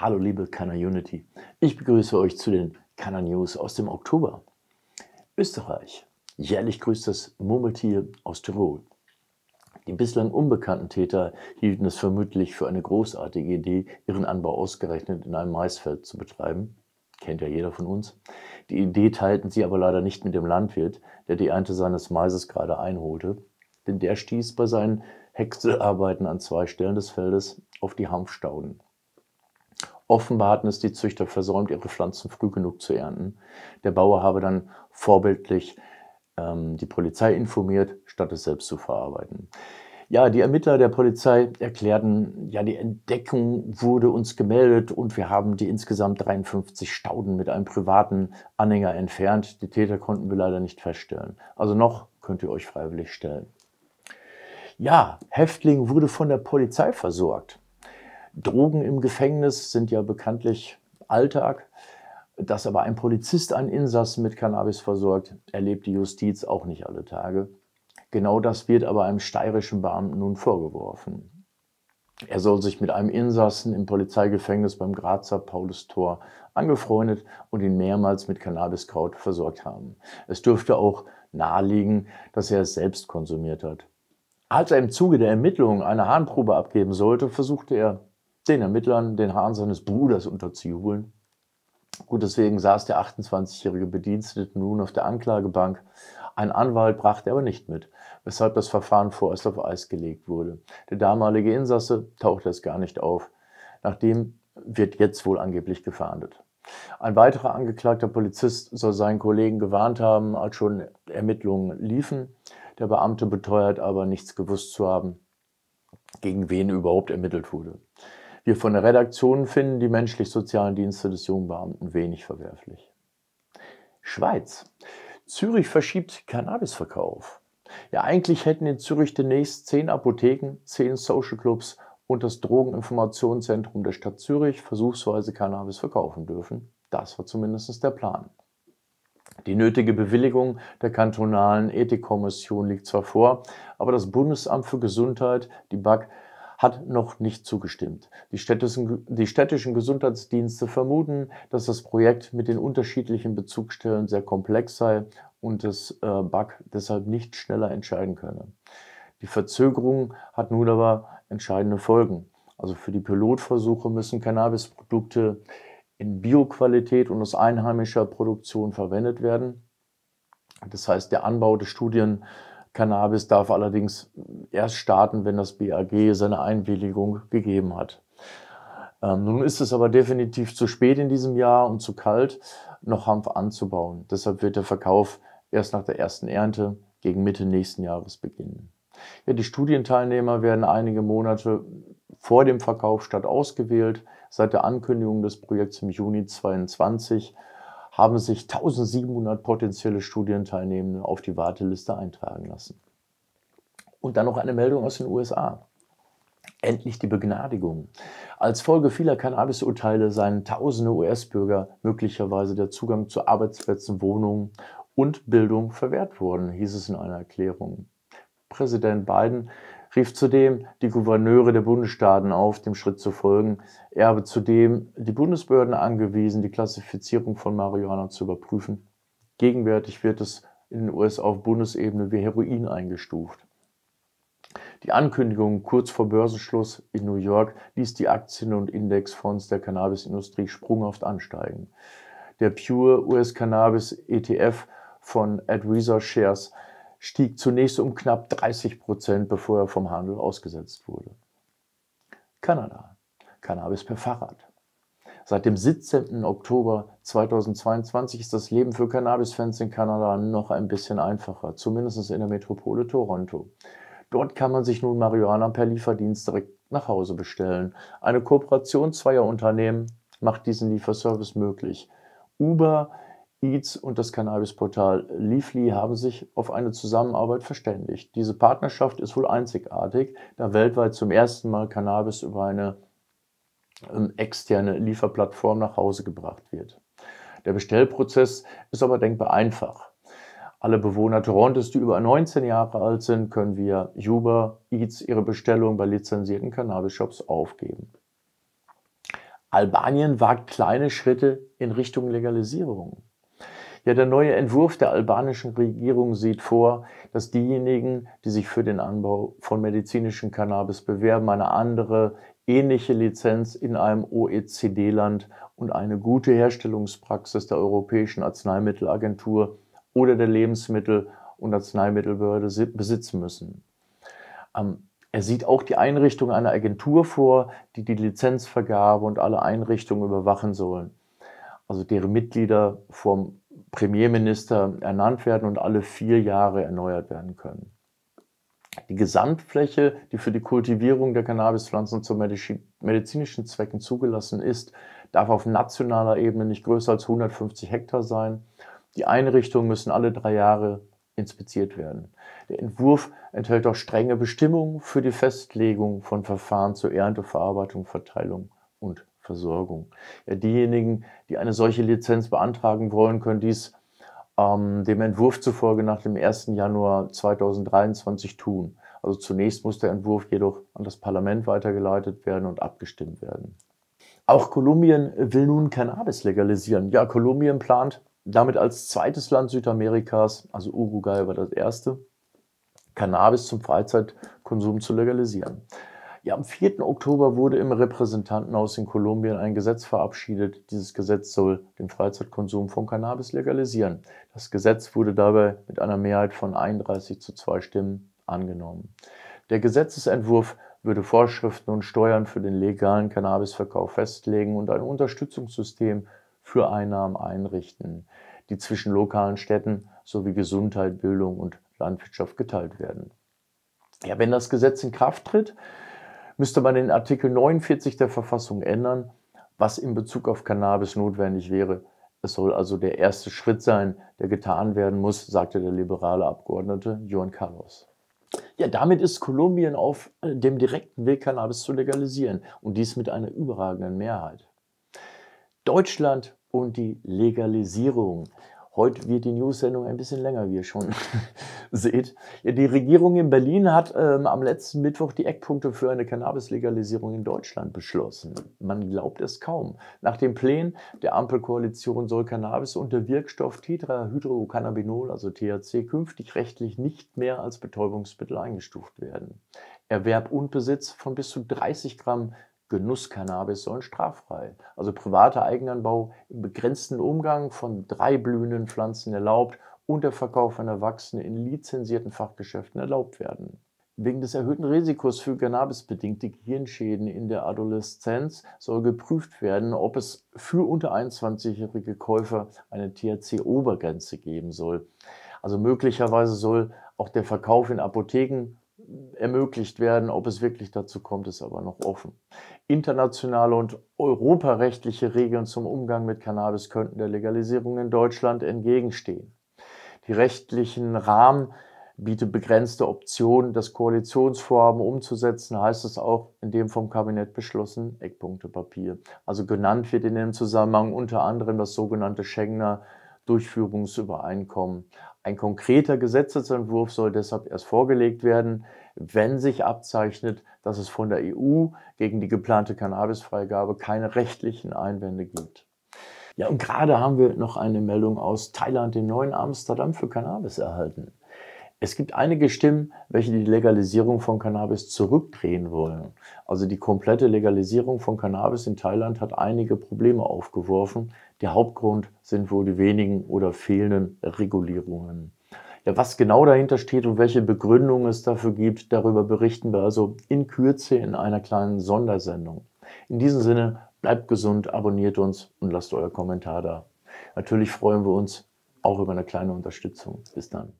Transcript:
Hallo liebe Kanna-Unity, ich begrüße euch zu den Kanna-News aus dem Oktober. Österreich. Jährlich grüßt das Murmeltier aus Tirol. Die bislang unbekannten Täter hielten es vermutlich für eine großartige Idee, ihren Anbau ausgerechnet in einem Maisfeld zu betreiben. Kennt ja jeder von uns. Die Idee teilten sie aber leider nicht mit dem Landwirt, der die Ernte seines Maises gerade einholte, denn der stieß bei seinen Häckselarbeiten an zwei Stellen des Feldes auf die Hanfstauden. Offenbar hatten es die Züchter versäumt, ihre Pflanzen früh genug zu ernten. Der Bauer habe dann vorbildlich die Polizei informiert, statt es selbst zu verarbeiten. Ja, die Ermittler der Polizei erklärten, ja, die Entdeckung wurde uns gemeldet und wir haben die insgesamt 53 Stauden mit einem privaten Anhänger entfernt. Die Täter konnten wir leider nicht feststellen. Also noch könnt ihr euch freiwillig stellen. Ja, Häftling wurde von der Polizei versorgt. Drogen im Gefängnis sind ja bekanntlich Alltag. Dass aber ein Polizist einen Insassen mit Cannabis versorgt, erlebt die Justiz auch nicht alle Tage. Genau das wird aber einem steirischen Beamten nun vorgeworfen. Er soll sich mit einem Insassen im Polizeigefängnis beim Grazer Paulustor angefreundet und ihn mehrmals mit Cannabiskraut versorgt haben. Es dürfte auch naheliegen, dass er es selbst konsumiert hat. Als er im Zuge der Ermittlungen eine Harnprobe abgeben sollte, versuchte er, den Ermittlern den Hahn seines Bruders unterzujubeln. Gut, deswegen saß der 28-jährige Bedienstete nun auf der Anklagebank. Ein Anwalt brachte er aber nicht mit, weshalb das Verfahren vorerst auf Eis gelegt wurde. Der damalige Insasse tauchte es gar nicht auf. Nach dem wird jetzt wohl angeblich gefahndet. Ein weiterer angeklagter Polizist soll seinen Kollegen gewarnt haben, als schon Ermittlungen liefen. Der Beamte beteuert aber, nichts gewusst zu haben, gegen wen überhaupt ermittelt wurde. Wir von der Redaktion finden die menschlich-sozialen Dienste des jungen Beamten wenig verwerflich. Schweiz. Zürich verschiebt Cannabisverkauf. Ja, eigentlich hätten in Zürich demnächst 10 Apotheken, 10 Social Clubs und das Drogeninformationszentrum der Stadt Zürich versuchsweise Cannabis verkaufen dürfen. Das war zumindest der Plan. Die nötige Bewilligung der kantonalen Ethikkommission liegt zwar vor, aber das Bundesamt für Gesundheit, die BAG, hat noch nicht zugestimmt. Die städtischen Gesundheitsdienste vermuten, dass das Projekt mit den unterschiedlichen Bezugsstellen sehr komplex sei und das BAG deshalb nicht schneller entscheiden könne. Die Verzögerung hat nun aber entscheidende Folgen. Also für die Pilotversuche müssen Cannabisprodukte in Bioqualität und aus einheimischer Produktion verwendet werden. Das heißt, der Anbau des Studien-Cannabis darf allerdings erst starten, wenn das BAG seine Einwilligung gegeben hat. Nun ist es aber definitiv zu spät in diesem Jahr und zu kalt, noch Hanf anzubauen. Deshalb wird der Verkauf erst nach der ersten Ernte gegen Mitte nächsten Jahres beginnen. Ja, die Studienteilnehmer werden einige Monate vor dem Verkauf statt ausgewählt. Seit der Ankündigung des Projekts im Juni 2022 haben sich 1700 potenzielle Studienteilnehmende auf die Warteliste eintragen lassen. Und dann noch eine Meldung aus den USA. Endlich die Begnadigung. Als Folge vieler Cannabisurteile seien tausende US-Bürger möglicherweise der Zugang zu Arbeitsplätzen, Wohnungen und Bildung verwehrt worden, hieß es in einer Erklärung. Präsident Biden rief zudem die Gouverneure der Bundesstaaten auf, dem Schritt zu folgen. Er habe zudem die Bundesbehörden angewiesen, die Klassifizierung von Marihuana zu überprüfen. Gegenwärtig wird es in den USA auf Bundesebene wie Heroin eingestuft. Die Ankündigung kurz vor Börsenschluss in New York ließ die Aktien- und Indexfonds der Cannabisindustrie sprunghaft ansteigen. Der Pure US Cannabis ETF von Advisor Shares stieg zunächst um knapp 30%, bevor er vom Handel ausgesetzt wurde. Kanada. Cannabis per Fahrrad. Seit dem 17. Oktober 2022 ist das Leben für Cannabis-Fans in Kanada noch ein bisschen einfacher, zumindest in der Metropole Toronto. Dort kann man sich nun Marihuana per Lieferdienst direkt nach Hause bestellen. Eine Kooperation zweier Unternehmen macht diesen Lieferservice möglich. Uber Eats und das Cannabis-Portal Leafly haben sich auf eine Zusammenarbeit verständigt. Diese Partnerschaft ist wohl einzigartig, da weltweit zum ersten Mal Cannabis über eine externe Lieferplattform nach Hause gebracht wird. Der Bestellprozess ist aber denkbar einfach. Alle Bewohner Torontos, die über 19 Jahre alt sind, können via Uber Eats ihre Bestellung bei lizenzierten Cannabis-Shops aufgeben. Albanien wagt kleine Schritte in Richtung Legalisierung. Ja, der neue Entwurf der albanischen Regierung sieht vor, dass diejenigen, die sich für den Anbau von medizinischem Cannabis bewerben, eine andere ähnliche Lizenz in einem OECD-Land und eine gute Herstellungspraxis der Europäischen Arzneimittelagentur oder der Lebensmittel- und Arzneimittelbehörde besitzen müssen. Er sieht auch die Einrichtung einer Agentur vor, die die Lizenzvergabe und alle Einrichtungen überwachen sollen, also deren Mitglieder vom Premierminister ernannt werden und alle 4 Jahre erneuert werden können. Die Gesamtfläche, die für die Kultivierung der Cannabispflanzen zu medizinischen Zwecken zugelassen ist, darf auf nationaler Ebene nicht größer als 150 Hektar sein. Die Einrichtungen müssen alle 3 Jahre inspiziert werden. Der Entwurf enthält auch strenge Bestimmungen für die Festlegung von Verfahren zur Ernte, Verarbeitung, Verteilung und Versorgung. Ja, diejenigen, die eine solche Lizenz beantragen wollen, können dies dem Entwurf zufolge nach dem 1. Januar 2023 tun. Also zunächst muss der Entwurf jedoch an das Parlament weitergeleitet werden und abgestimmt werden. Auch Kolumbien will nun Cannabis legalisieren. Ja, Kolumbien plant damit als zweites Land Südamerikas, also Uruguay war das erste, Cannabis zum Freizeitkonsum zu legalisieren. Ja, am 4. Oktober wurde im Repräsentantenhaus in Kolumbien ein Gesetz verabschiedet. Dieses Gesetz soll den Freizeitkonsum von Cannabis legalisieren. Das Gesetz wurde dabei mit einer Mehrheit von 31:2 Stimmen angenommen. Der Gesetzesentwurf würde Vorschriften und Steuern für den legalen Cannabisverkauf festlegen und ein Unterstützungssystem für Einnahmen einrichten, die zwischen lokalen Städten sowie Gesundheit, Bildung und Landwirtschaft geteilt werden. Ja, wenn das Gesetz in Kraft tritt, müsste man den Artikel 49 der Verfassung ändern, was in Bezug auf Cannabis notwendig wäre. Es soll also der erste Schritt sein, der getan werden muss, sagte der liberale Abgeordnete Juan Carlos. Ja, damit ist Kolumbien auf dem direkten Weg, Cannabis zu legalisieren, und dies mit einer überragenden Mehrheit. Deutschland und die Legalisierung. Heute wird die News-Sendung ein bisschen länger, wie ihr schon seht. Ja, die Regierung in Berlin hat am letzten Mittwoch die Eckpunkte für eine Cannabis-Legalisierung in Deutschland beschlossen. Man glaubt es kaum. Nach den Plänen der Ampel Koalition soll Cannabis und der Wirkstoff Tetrahydrocannabinol, also THC, künftig rechtlich nicht mehr als Betäubungsmittel eingestuft werden. Erwerb und Besitz von bis zu 30 Gramm Genusscannabis sollen straffrei, also privater Eigenanbau im begrenzten Umgang von 3 blühenden Pflanzen erlaubt und der Verkauf an Erwachsene in lizenzierten Fachgeschäften erlaubt werden. Wegen des erhöhten Risikos für cannabisbedingte Gehirnschäden in der Adoleszenz soll geprüft werden, ob es für unter 21-jährige Käufer eine THC-Obergrenze geben soll. Also möglicherweise soll auch der Verkauf in Apotheken ermöglicht werden. Ob es wirklich dazu kommt, ist aber noch offen. Internationale und europarechtliche Regeln zum Umgang mit Cannabis könnten der Legalisierung in Deutschland entgegenstehen. Die rechtlichen Rahmen bieten begrenzte Optionen, das Koalitionsvorhaben umzusetzen, heißt es auch in dem vom Kabinett beschlossenen Eckpunktepapier. Also genannt wird in dem Zusammenhang unter anderem das sogenannte Schengener Durchführungsübereinkommen. Ein konkreter Gesetzesentwurf soll deshalb erst vorgelegt werden, wenn sich abzeichnet, dass es von der EU gegen die geplante Cannabisfreigabe keine rechtlichen Einwände gibt. Ja, und gerade haben wir noch eine Meldung aus Thailand, dem neuen Amsterdam für Cannabis, erhalten. Es gibt einige Stimmen, welche die Legalisierung von Cannabis zurückdrehen wollen. Also die komplette Legalisierung von Cannabis in Thailand hat einige Probleme aufgeworfen. Der Hauptgrund sind wohl die wenigen oder fehlenden Regulierungen. Ja, was genau dahinter steht und welche Begründungen es dafür gibt, darüber berichten wir also in Kürze in einer kleinen Sondersendung. In diesem Sinne, bleibt gesund, abonniert uns und lasst euer Kommentar da. Natürlich freuen wir uns auch über eine kleine Unterstützung. Bis dann.